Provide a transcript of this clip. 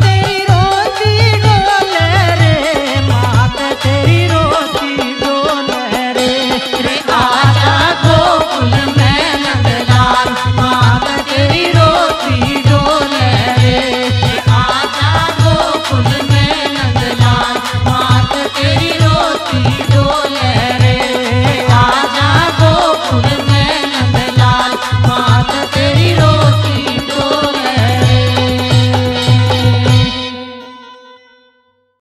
तेरी रोजी डोले रे मात तेरी।